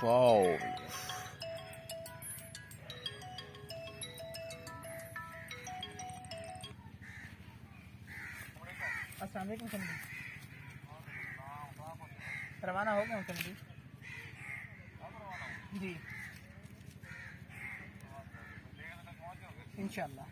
balls. अस्सलाम वालेकुम संदीप, रवाना हो गए संदीप जी इंशाल्लाह।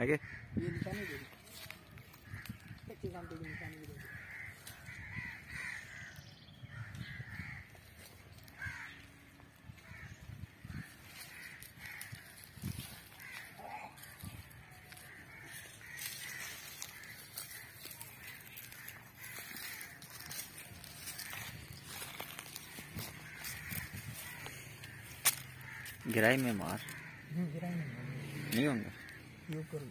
आगे ये निशानी दे दो, एक काम दे निशानी दे दो। गिराई में मार नहीं होंगे यूँ करो।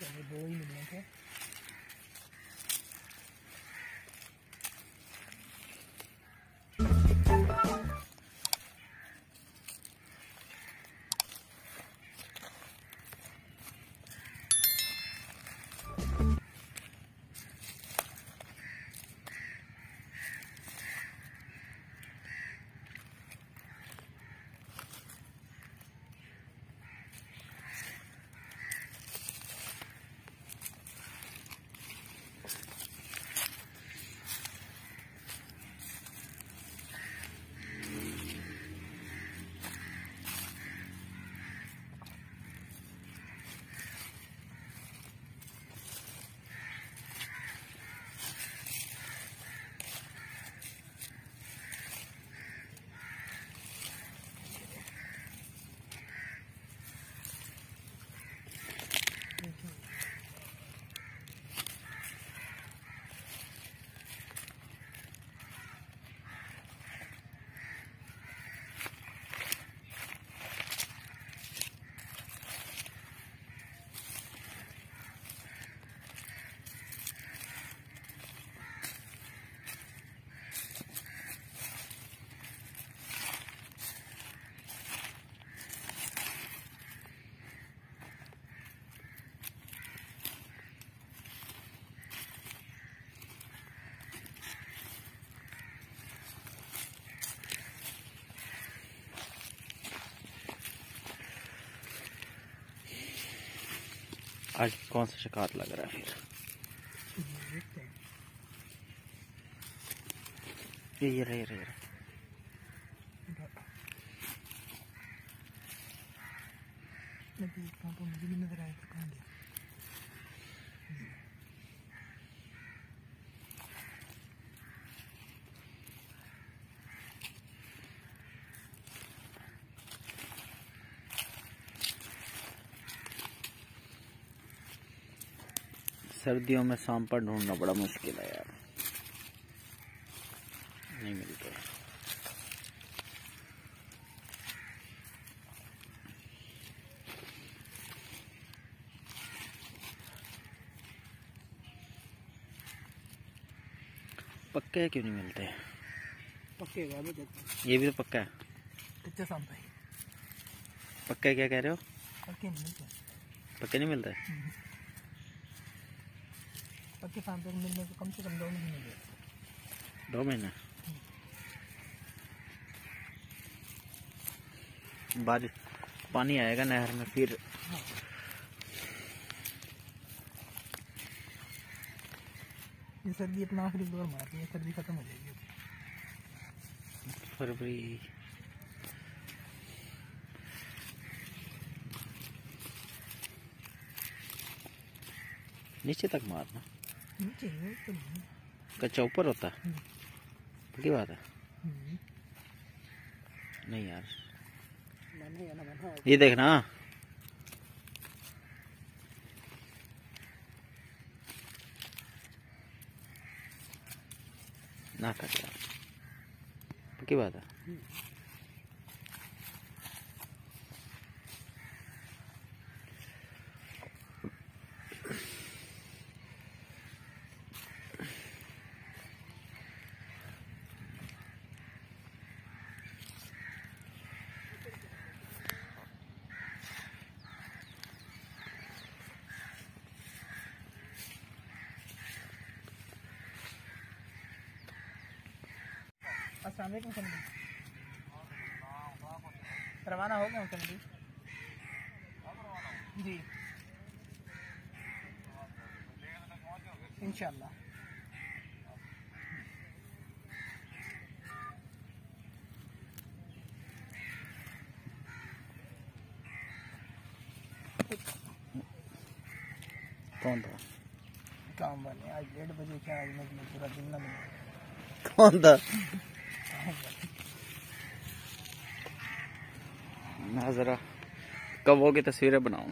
चलो दो ही मिलने के आज कौन सा शिकार लग रहा है फिर? ये रहे। मुझे भी नजर आया था, कहाँ गया? सर्दियों में सांपर ढूंढना बड़ा मुश्किल है यार, नहीं मिलते। पक्के क्यों नहीं मिलते? पक्के गायब, ये भी तो पक्का है, कच्चा सांपर। पक्का क्या कह रहे हो? पक्के नहीं मिलते। पक्के नहीं मिलते? पक्के सांपर मिलने को कम से कम 2 महीने लगे। 2 महीने बाद पानी आएगा नहर में फिर। हाँ। ये सर्दी अपना आखिरी दौर मारती है, सर्दी खत्म हो जाएगी फरवरी। नीचे तक मारना, कच्चा ऊपर होता है, बड़ी बात है। नहीं यार ये देखना, ना कच्चा, बड़ी बात है। अस्सलाम वालेकुम मुसलम जी, रवाना हो गए मुसलम जी। जी इंशाल्लाह। कौन था काम वाले? आज 1:30 बजे क्या पूरा दिन ना मिला। कौन था? ना जरा कबो की तस्वीरें बनाऊं।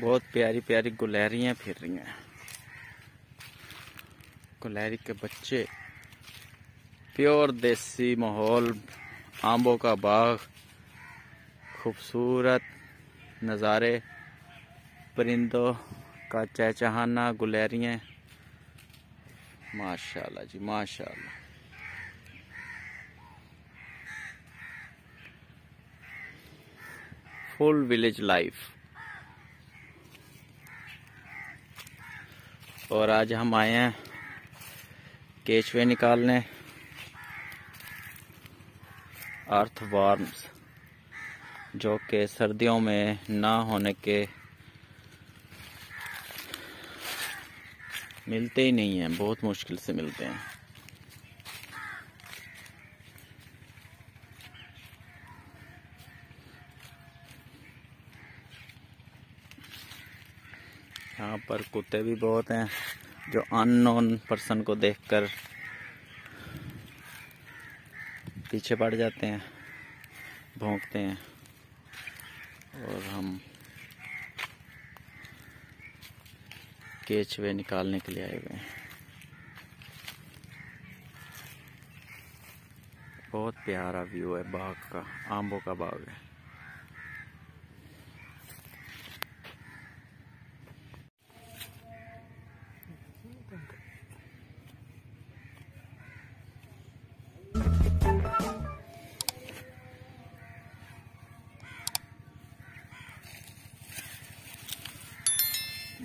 बहुत प्यारी प्यारी गुलहरियां फिर रही हैं। गुलहरी के बच्चे, प्योर देसी माहौल, आम्बों का बाग, खूबसूरत नज़ारे, परिंदों का चहचहाना, गुलहरियाँ, माशाल्लाह जी माशाल्लाह। Full village life. और आज हम आए हैं केचवे निकालने, अर्थवॉर्म्स, जो कि सर्दियों में ना होने के मिलते ही नहीं हैं, बहुत मुश्किल से मिलते हैं। यहाँ पर कुत्ते भी बहुत हैं जो अननोन पर्सन को देखकर पीछे पड़ जाते हैं, भौंकते हैं। और हम केचवे निकालने के लिए आए हुए हैं। बहुत प्यारा व्यू है बाग का, आम्बों का बाग है।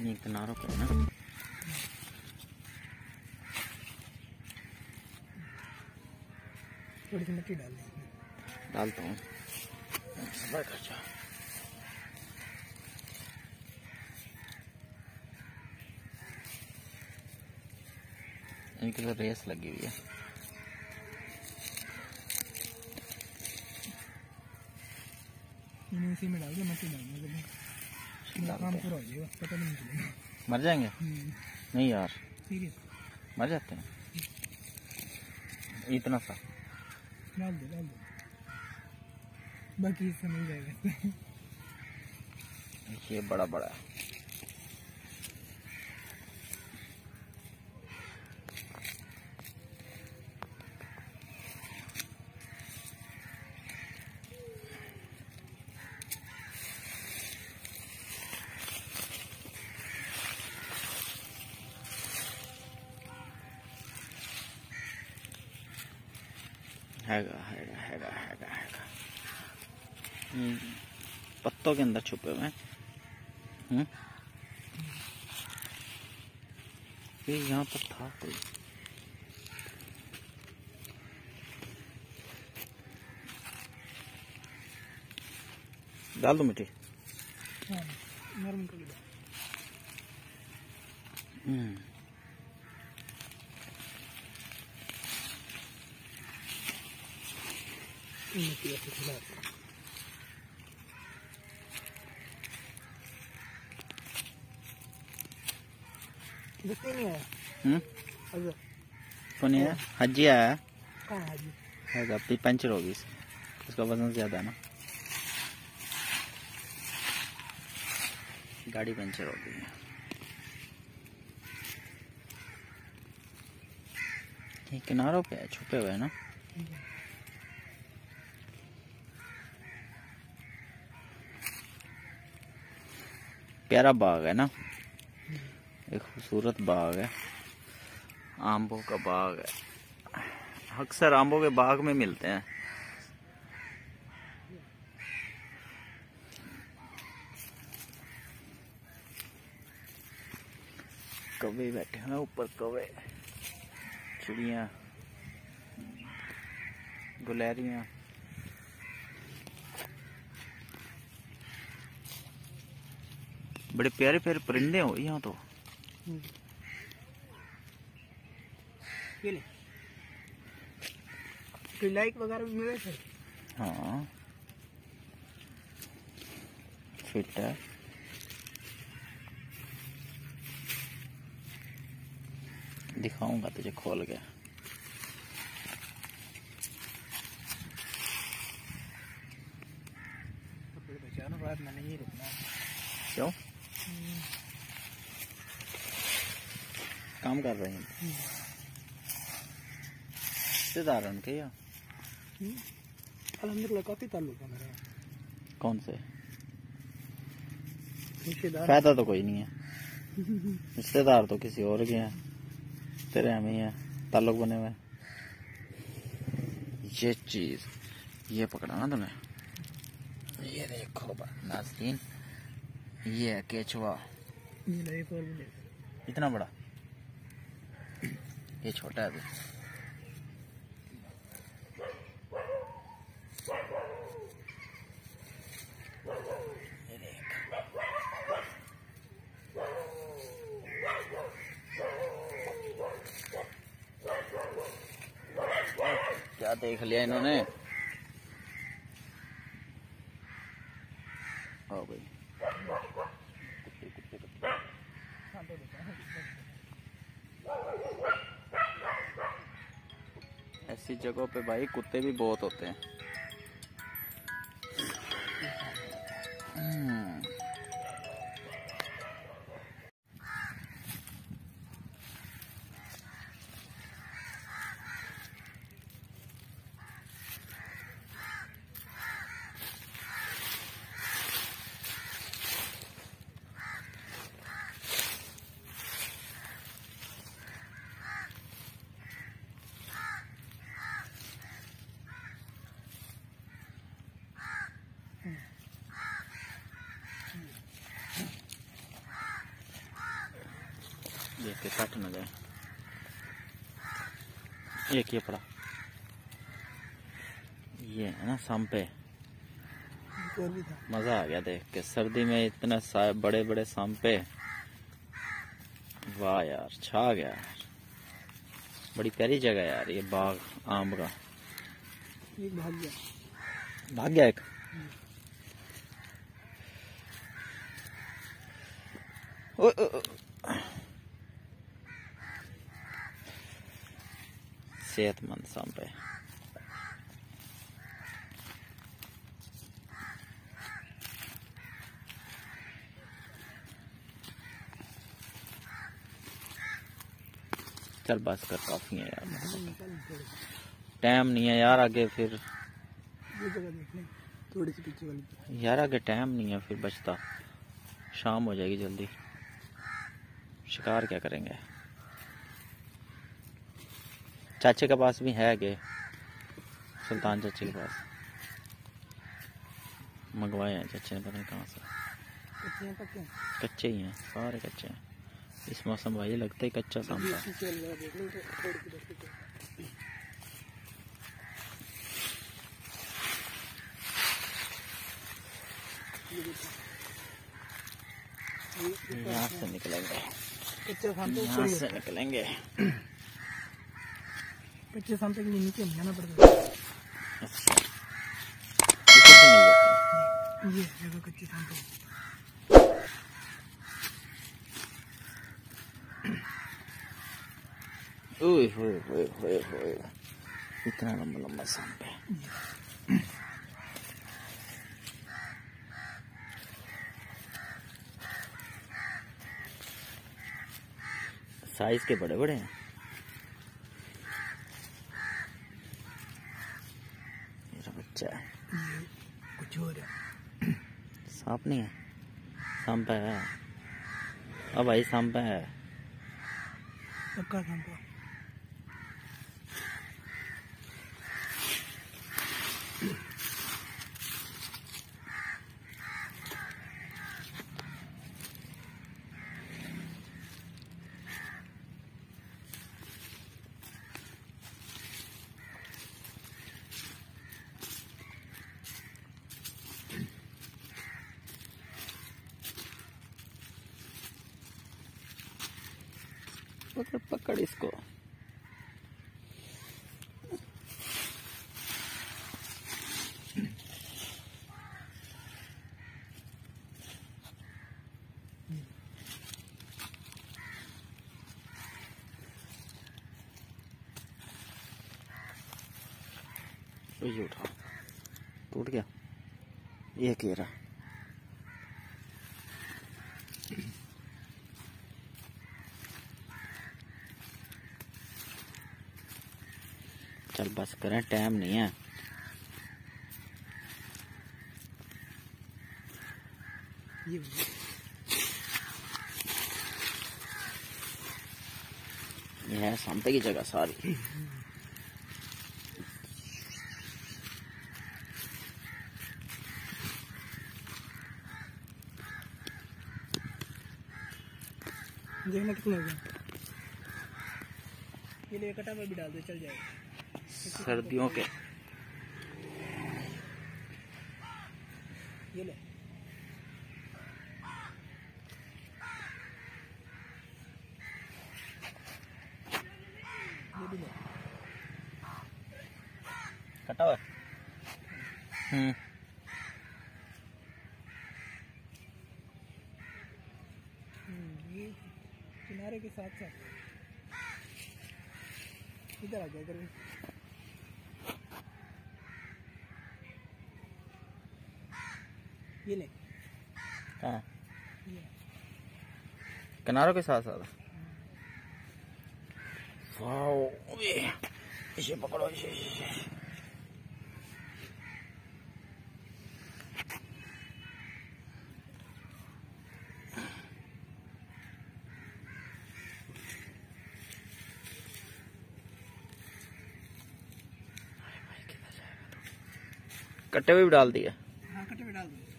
ये किनारों पर ना थोड़ी सी मिट्टी डालता हूँ। इनकी तो रेस लगी हुई है। इसी में डाल दो, मट्टी डाल, काम पूरा हो जाएगा, पता नहीं चलेगा। मर जाएंगे? नहीं यार, सीरियस मर जाते हैं। इतना सा डाल दो, डाल दो, बाकी इससे मिल जाएगा। ये बड़ा बड़ा है। हैगा हैगा हैगा हैगा हैगा, पत्तों के अंदर छुपे हुए हैं। ये यहाँ पर था कोई। डाल दो मिट्टी। नहीं है, हजी आया है, पंचर होगी इसका, वजन ज्यादा है ना, गाड़ी पंचर हो गई है। किनारों पे है, छुपे हुए है ना। प्यारा बाग है ना, एक खूबसूरत बाग है, आम्बों का बाग है। अक्सर आम्बों के बाग में मिलते हैं। कौवे बैठे हैं ऊपर, कौवे, चिड़िया, गुलहरियाँ। बड़े प्यारे प्यारे परिंदे हो यहाँ तो। ये ले तो लाइक वगैरह भी मिले थे। हाँ फिट है। दिखाऊंगा तुझे खोल के। मैंने ये रुकना क्यों काम कर रहे हैं सितारण के या अलहमदुलिल्लाह काफी ताल्लुक है मेरा। कौन से फायदा तो कोई नहीं है, रिश्तेदार तो किसी और के हैं, तेरे हमें है ताल्लुक बने हुए। ये चीज ये पकड़ाना तुमने, ये देखो नाज़रीन, ये है केचुआ। इतना बड़ा, ये छोटा है ये देख। क्या देख लिया इन्होंने। हो गई ऐसी जगहों पे भाई कुत्ते भी बहुत होते हैं। देख के कट न जाए। एक ये पड़ा, ये है ना सांपे। मजा आ गया देख के, सर्दी में इतने बड़े बड़े सांपे। वाह यार छा गया, बड़ी प्यारी जगह यार। ये बाग आम का भाग गया एक। ओ, ओ, ओ। सेहतमंद सांपे। चल बस कर, काफी है यार, टाइम नहीं है यार आगे। फिर थोड़ी सी पीछे वाली यार, आगे टाइम नहीं है फिर बचता, शाम हो जाएगी जल्दी। शिकार क्या करेंगे, चाचे के पास भी है गे, सुल्तान चाचे के पास मंगवाए हैं चाचे ने, पता नहीं कहाँ से। कच्चे ही हैं सारे, कच्चे हैं इस मौसम भाई, लगता ही कच्चा सांपा। यहाँ से निकलेंगे, यहाँ से निकलेंगे। कच्चे सांपे के लिए नीचे जाना पड़ता है। ये देखो कच्चे सांपे। ओए होए होए होए होए, इतना लंबा लंबा सांपे। साइज के बड़े बड़े हैं। कुछ हो रहा है, सांप नहीं है, सांप है। अब भाई सांप है, पक्का सांप है। पकड़ पकड़ इसको। उठा, टूट गया ये केरा। चल बस करें, टाइम नहीं है। ये है सांपे की जगह सारी। देखना कितना हो गया। ये कटा में भी डाल दो, चल जाएगा। सर्दियों के ये ले। ये भी ले। कटा हुआ। किनारे के साथ साथ इधर आ जाए करें। ये ले। हाँ, किनारों के साथ साथ। वाओ, इसे पकड़ो, इसे। कट्टे भी डाल दिया। हाँ, कट्टे भी डाल दिया।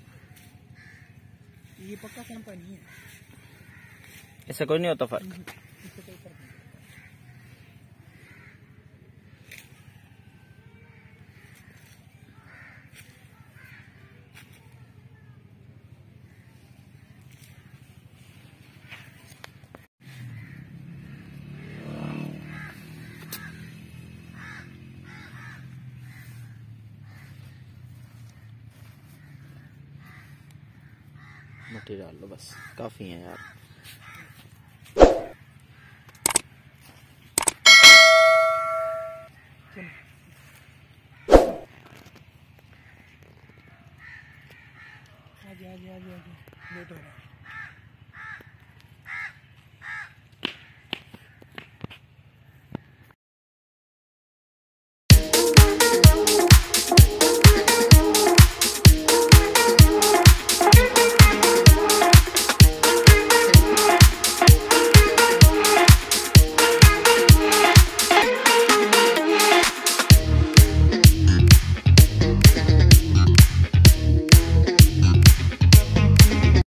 ये पक्का काम पानी है, इससे कोई नहीं होता फर्क। मट्टी डाल लो बस, काफी है यार। आगे आगे आगे आगे, लेट हो रहा है।